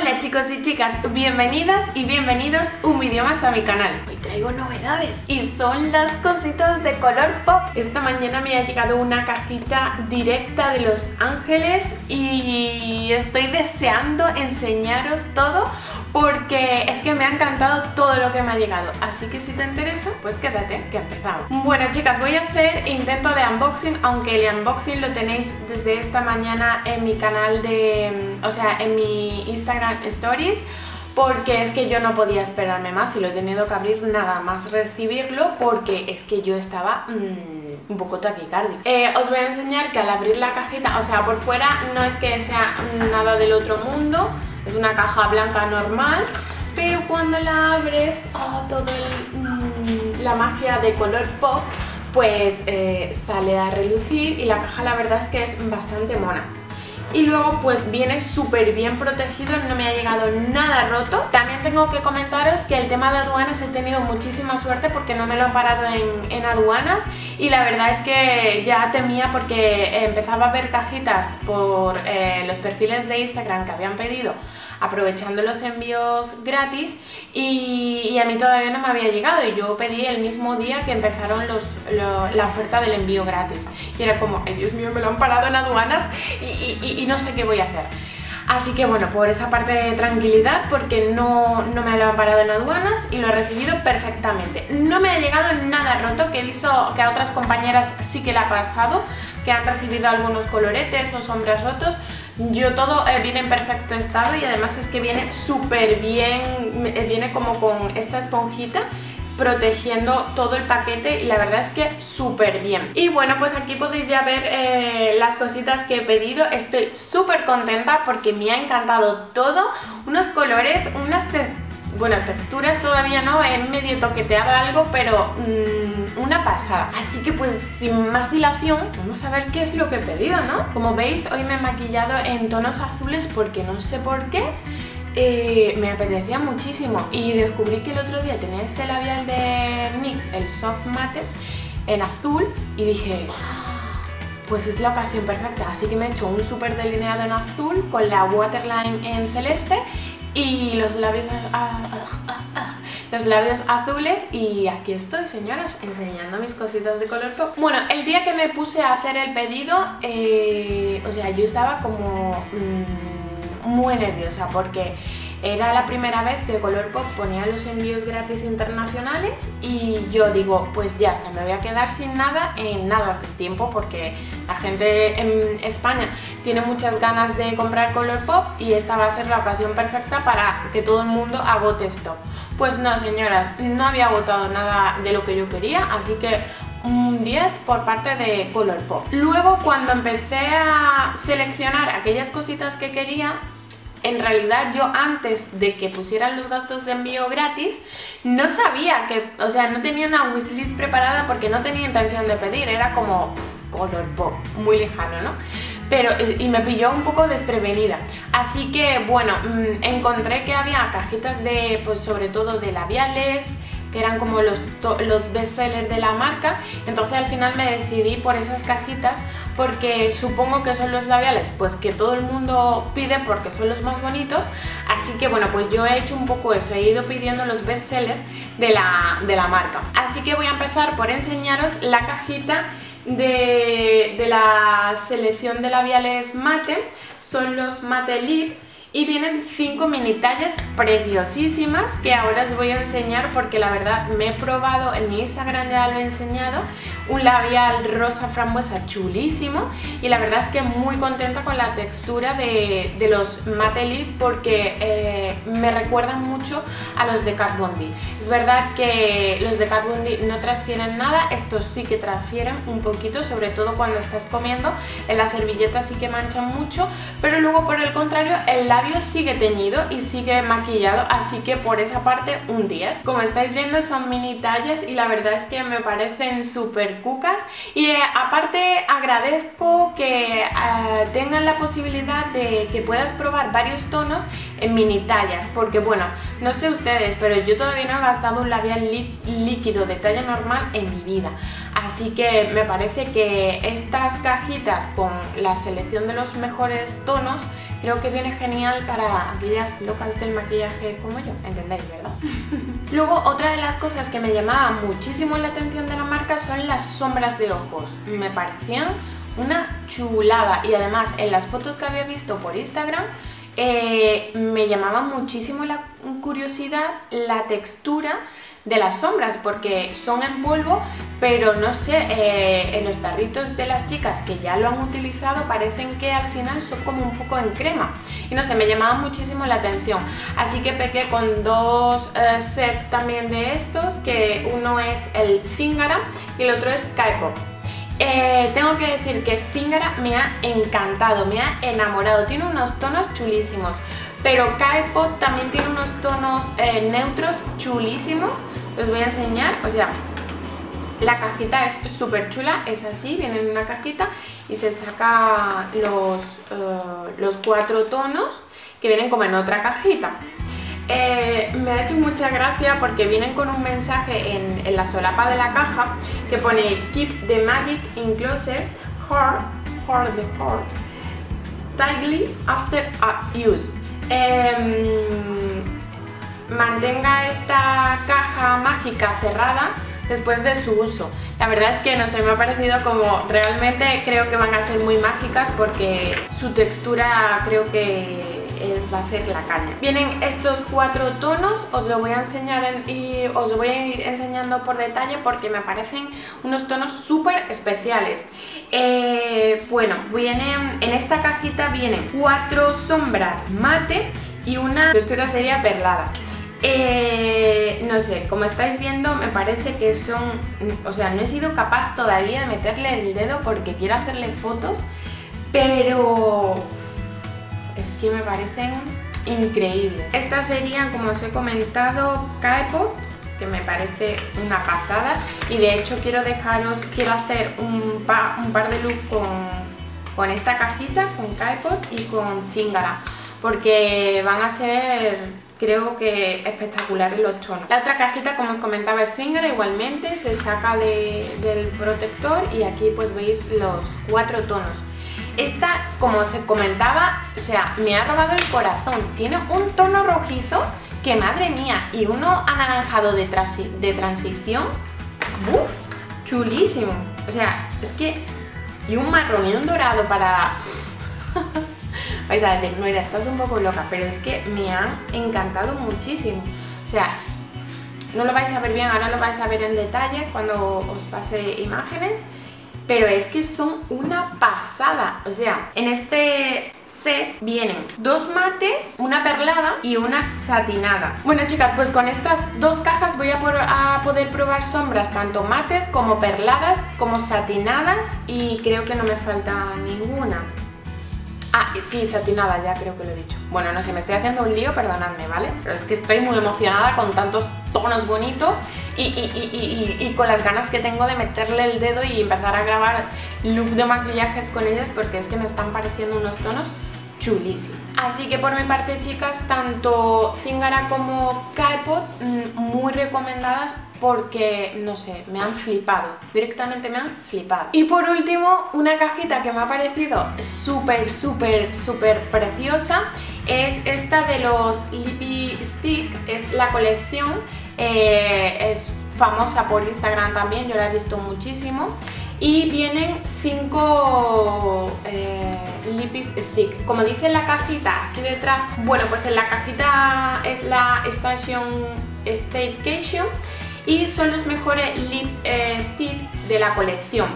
Hola chicos y chicas, bienvenidas y bienvenidos un vídeo más a mi canal. Hoy traigo novedades y son las cositas de Colourpop. Esta mañana me ha llegado una cajita directa de Los Ángeles y estoy deseando enseñaros todo porque es que me ha encantado todo lo que me ha llegado, así que si te interesa, pues quédate, que empezamos. Bueno chicas, voy a hacer intento de unboxing, aunque el unboxing lo tenéis desde esta mañana en mi canal en mi Instagram Stories, porque es que yo no podía esperarme más y lo he tenido que abrir nada más recibirlo, porque es que yo estaba un poco taquicardia. Os voy a enseñar que al abrir la cajita, por fuera no es que sea nada del otro mundo. Es una caja blanca normal, pero cuando la abres, la magia de Colourpop pues sale a relucir, y la caja la verdad es que es bastante mona. Y luego pues viene súper bien protegido, no me ha llegado nada roto. También tengo que comentaros que el tema de aduanas he tenido muchísima suerte porque no me lo han parado en aduanas, y la verdad es que ya temía porque empezaba a ver cajitas por los perfiles de Instagram que habían pedido aprovechando los envíos gratis, y a mí todavía no me había llegado, y yo pedí el mismo día que empezaron la oferta del envío gratis, y era como, ay Dios mío, me lo han parado en aduanas y no sé qué voy a hacer. Así que bueno, por esa parte de tranquilidad, porque no me lo han parado en aduanas y lo he recibido perfectamente. No me ha llegado nada roto, que he visto que a otras compañeras sí que le ha pasado, que han recibido algunos coloretes o sombras rotos. Yo todo viene en perfecto estado, y además es que viene súper bien, viene como con esta esponjita protegiendo todo el paquete, y la verdad es que súper bien. Y bueno, pues aquí podéis ya ver las cositas que he pedido. Estoy súper contenta porque me ha encantado todo, unos colores, texturas todavía no, he medio toqueteado algo, pero una pasada. Así que pues sin más dilación, vamos a ver qué es lo que he pedido, ¿no? Como veis, hoy me he maquillado en tonos azules porque no sé por qué. Me apetecía muchísimo, y descubrí que el otro día tenía este labial de NYX, el Soft Matte, en azul, y dije, pues es la ocasión perfecta. Así que me he hecho un súper delineado en azul con la waterline en celeste y los labios azules, y aquí estoy, señoras, enseñando mis cositas de Colourpop. Bueno, el día que me puse a hacer el pedido, yo estaba como muy nerviosa porque era la primera vez que Colourpop ponía los envíos gratis internacionales, y yo digo, pues ya está, me voy a quedar sin nada en nada de tiempo, porque la gente en España tiene muchas ganas de comprar Colourpop y esta va a ser la ocasión perfecta para que todo el mundo agote stock. Pues no, señoras, no había agotado nada de lo que yo quería, así que un 10 por parte de Colourpop. Luego, cuando empecé a seleccionar aquellas cositas que quería, en realidad yo antes de que pusieran los gastos de envío gratis no sabía que, no tenía una wishlist preparada porque no tenía intención de pedir, era como Colourpop, muy lejano, ¿no? Pero, y me pilló un poco desprevenida, así que bueno, encontré que había cajitas de, pues sobre todo de labiales, que eran como los bestsellers de la marca. Entonces al final me decidí por esas cajitas porque supongo que son los labiales pues que todo el mundo pide porque son los más bonitos, así que bueno, pues yo he hecho un poco eso, he ido pidiendo los bestsellers de la marca. Así que voy a empezar por enseñaros la cajita de la selección de labiales mate. Son los Mate Lip, y vienen 5 mini tallas preciosísimas que ahora os voy a enseñar, porque la verdad me he probado, en mi Instagram ya lo he enseñado, un labial rosa frambuesa chulísimo, y la verdad es que muy contenta con la textura de los Mate Lip porque me recuerdan mucho a los de Kat Von D. Es verdad que los de Kat Von D no transfieren nada, estos sí que transfieren un poquito, sobre todo cuando estás comiendo, en la servilleta sí que manchan mucho, pero luego por el contrario el labio sigue teñido y sigue maquillado, así que por esa parte un 10. Como estáis viendo, son mini tallas y la verdad es que me parecen súper cucas, y aparte agradezco que tengan la posibilidad de que puedas probar varios tonos en mini tallas, porque bueno, no sé ustedes, pero yo todavía no he gastado un labial líquido de talla normal en mi vida, así que me parece que estas cajitas con la selección de los mejores tonos Creo que viene genial para aquellas locas del maquillaje como yo, ¿entendéis, verdad? Luego, otra de las cosas que me llamaba muchísimo la atención de la marca son las sombras de ojos. Me parecían una chulada y además en las fotos que había visto por Instagram me llamaba muchísimo la curiosidad la textura de las sombras, porque son en polvo, pero no sé, en los tarritos de las chicas que ya lo han utilizado parecen que al final son como un poco en crema y no sé, me llamaba muchísimo la atención, así que pegué con dos sets también de estos, que uno es el Zingara y el otro es Kaipo. Tengo que decir que Zingara me ha encantado, me ha enamorado, tiene unos tonos chulísimos, pero Kaipo también tiene unos tonos neutros chulísimos, os voy a enseñar, o sea, la cajita es súper chula, es así, viene en una cajita y se saca los cuatro tonos que vienen como en otra cajita. Me ha hecho mucha gracia porque vienen con un mensaje en la solapa de la caja que pone Keep the magic in closet, hard the heart, tightly after use. Mantenga esta caja mágica cerrada después de su uso. La verdad es que no sé, me ha parecido como realmente creo que van a ser muy mágicas porque su textura creo que va a ser la caña. Vienen estos cuatro tonos, os lo voy a enseñar y os lo voy a ir enseñando por detalle porque me parecen unos tonos súper especiales. Bueno, vienen en esta cajita vienen cuatro sombras mate y una textura sería perlada. No sé, como estáis viendo me parece que son, o sea, no he sido capaz todavía de meterle el dedo porque quiero hacerle fotos, pero es que me parecen increíbles. Estas serían, como os he comentado, Kaipo, que me parece una pasada. Y de hecho quiero hacer un par de looks con esta cajita, con Kaipo y con Zingara, porque van a ser, creo que espectaculares los tonos. La otra cajita, como os comentaba, es Zingara, igualmente se saca del protector y aquí pues veis los cuatro tonos. Esta, como os comentaba, o sea, me ha robado el corazón. Tiene un tono rojizo que madre mía, y uno anaranjado de transición, ¡buf! Chulísimo. O sea, es que, y un marrón y un dorado para... Vais a decir, Noelia, estás un poco loca, pero es que me han encantado muchísimo. O sea, no lo vais a ver bien, ahora lo vais a ver en detalle cuando os pase imágenes, pero es que son una pasada. O sea, en este set vienen dos mates, una perlada y una satinada. Bueno, chicas, pues con estas dos cajas voy a poder probar sombras tanto mates como perladas como satinadas y creo que no me falta ninguna. Ah, sí, satinada, ya creo que lo he dicho. Bueno, no sé, me estoy haciendo un lío, perdonadme, ¿vale? Pero es que estoy muy emocionada con tantos tonos bonitos y con las ganas que tengo de meterle el dedo y empezar a grabar look de maquillajes con ellas porque es que me están pareciendo unos tonos chulísimos. Así que por mi parte, chicas, tanto Zingara como Kaipo muy recomendadas porque, no sé, me han flipado, directamente me han flipado. Y por último, una cajita que me ha parecido súper, súper, súper preciosa es esta de los Lippy Stick, es la colección, es famosa por Instagram también, yo la he visto muchísimo. Y vienen 5 Lippy Stick, como dice en la cajita aquí detrás. Bueno, pues en la cajita es la Staycation y son los mejores lip stick de la colección.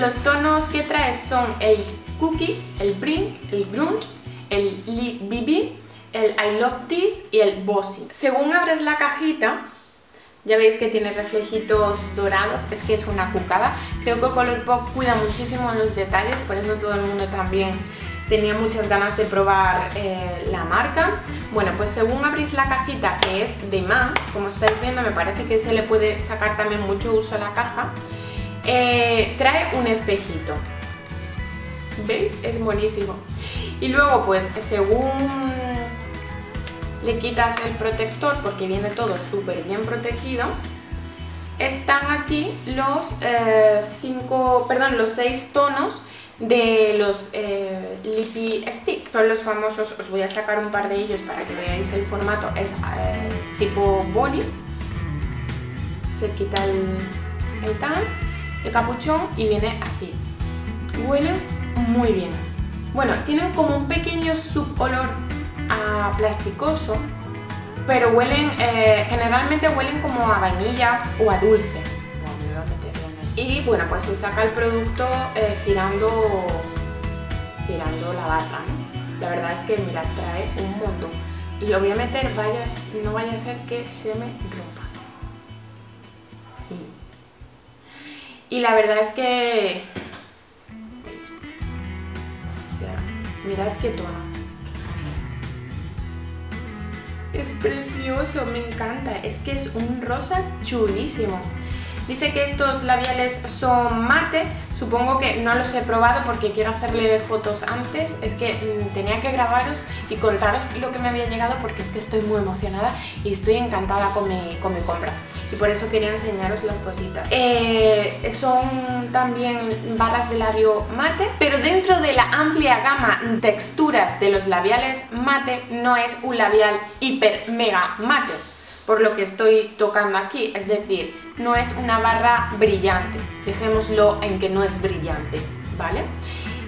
Los tonos que trae son el Cookie, el Brink, el Grunge, el Lip BB, el I Love This y el Bossy. Según abres la cajita, ya veis que tiene reflejitos dorados, es que es una cucada. Creo que Colourpop cuida muchísimo los detalles, por eso todo el mundo también tenía muchas ganas de probar la marca. Bueno, pues según abrís la cajita, que es de imán, como estáis viendo, me parece que se le puede sacar también mucho uso a la caja. Trae un espejito, ¿veis? Es buenísimo. Y luego pues según le quitas el protector, porque viene todo súper bien protegido, están aquí los 6 tonos de los Lippy Stick. son los famosos, os voy a sacar un par de ellos para que veáis el formato, es tipo boli, se quita el tal, el capuchón y viene así, huele muy bien. Bueno, tienen como un pequeño subolor a plasticoso, pero huelen, generalmente huelen como a vainilla o a dulce. Y bueno, pues se saca el producto girando la barra, ¿no? La verdad es que me la trae un montón. Y lo voy a meter, no vaya a ser que se me rompa. Y la verdad es que... mirad qué tono. Es precioso, me encanta. Es que es un rosa chulísimo. Dice que estos labiales son mate, supongo que no los he probado porque quiero hacerle fotos antes, es que tenía que grabaros y contaros lo que me había llegado porque es que estoy muy emocionada y estoy encantada con mi compra y por eso quería enseñaros las cositas. Son también barras de labio mate, pero dentro de la amplia gama de texturas de los labiales mate no es un labial hiper mega mate, por lo que estoy tocando aquí, es decir, no es una barra brillante, dejémoslo en que no es brillante, ¿vale?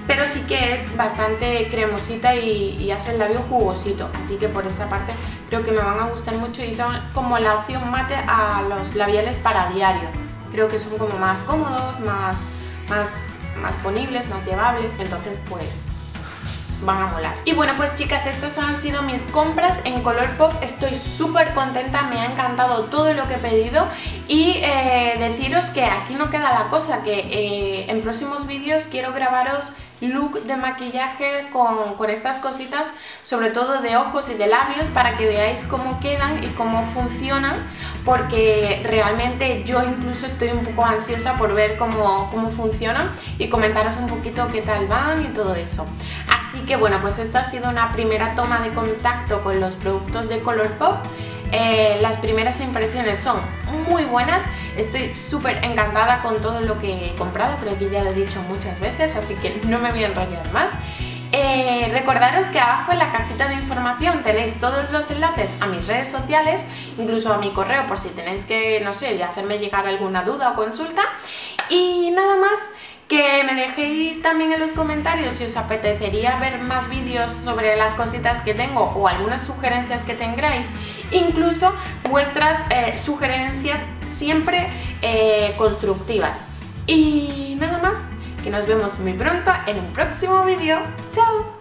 Pero sí que es bastante cremosita y hace el labio jugosito, así que por esa parte creo que me van a gustar mucho y son como la opción mate a los labiales para diario, creo que son como más cómodos, más ponibles, más llevables, entonces pues... van a molar. Y bueno, pues chicas, estas han sido mis compras en Colourpop. Estoy súper contenta, me ha encantado todo lo que he pedido y deciros que aquí no queda la cosa, que en próximos vídeos quiero grabaros look de maquillaje con estas cositas, sobre todo de ojos y de labios, para que veáis cómo quedan y cómo funcionan, porque realmente yo incluso estoy un poco ansiosa por ver cómo funcionan y comentaros un poquito qué tal van y todo eso. Así que bueno, pues esto ha sido una primera toma de contacto con los productos de Colourpop. Las primeras impresiones son muy buenas, estoy súper encantada con todo lo que he comprado, creo que ya lo he dicho muchas veces, así que no me voy a enrollar más. Recordaros que abajo en la cajita de información tenéis todos los enlaces a mis redes sociales, incluso a mi correo por si tenéis que, no sé, hacerme llegar alguna duda o consulta. Y nada más, que me dejéis también en los comentarios si os apetecería ver más vídeos sobre las cositas que tengo o algunas sugerencias que tengáis, incluso vuestras sugerencias siempre constructivas. Y nada más, que nos vemos muy pronto en un próximo vídeo. ¡Chao!